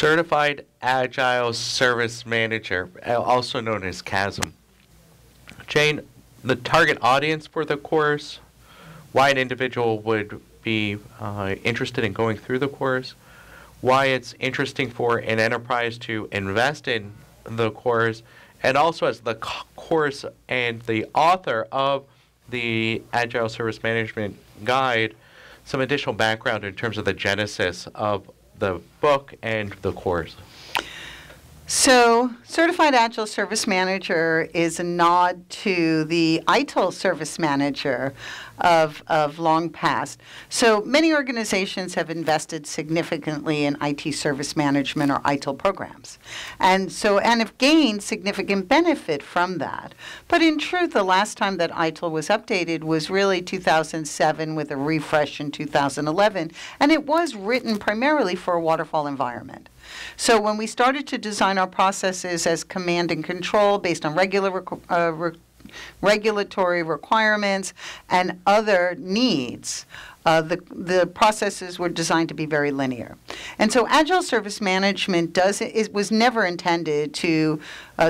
Certified Agile Service Manager, also known as CASM. Jane, the target audience for the course, why an individual would be interested in going through the course, why it's interesting for an enterprise to invest in the course, and also as the course and the author of the Agile Service Management Guide, some additional background in terms of the genesis of the book and the course. So, Certified Agile Service Manager is a nod to the ITIL Service Manager of long past. So, many organizations have invested significantly in IT service management or ITIL programs, and have gained significant benefit from that. But in truth, the last time that ITIL was updated was really 2007 with a refresh in 2011, and it was written primarily for a waterfall environment. So when we started to design our processes as command and control based on regulatory requirements and other needs, the processes were designed to be very linear. And so Agile Service Management was never intended to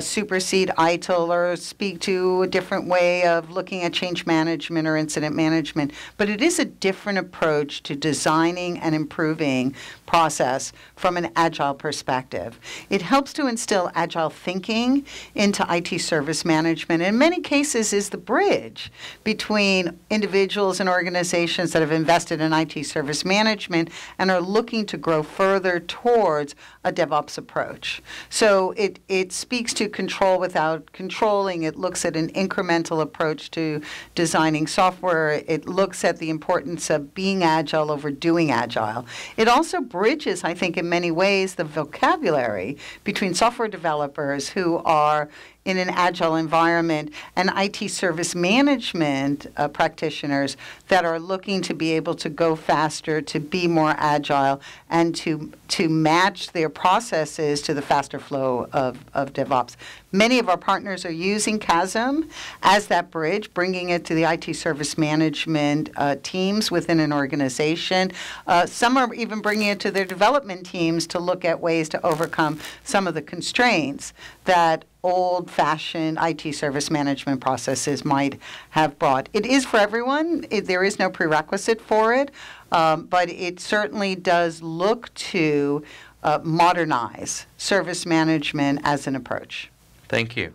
supersede ITIL or speak to a different way of looking at change management or incident management, but it is a different approach to designing and improving process from an agile perspective. It helps to instill agile thinking into IT service management, and in many cases is the bridge between individuals and organizations that have invested in IT service management and are looking to grow further towards a DevOps approach. So it speaks to control without controlling. It looks at an incremental approach to designing software. It looks at the importance of being agile over doing agile. It also bridges, I think, in many ways the vocabulary between software developers who are in an agile environment and IT service management practitioners that are looking to be able to go faster, to be more agile, and to match their processes to the faster flow of DevOps. Many of our partners are using CASM as that bridge, bringing it to the IT service management teams within an organization. Some are even bringing it to their development teams to look at ways to overcome some of the constraints that old-fashioned IT service management processes might have brought. It is for everyone. There is no prerequisite for it, but it certainly does look to modernize service management as an approach. Thank you.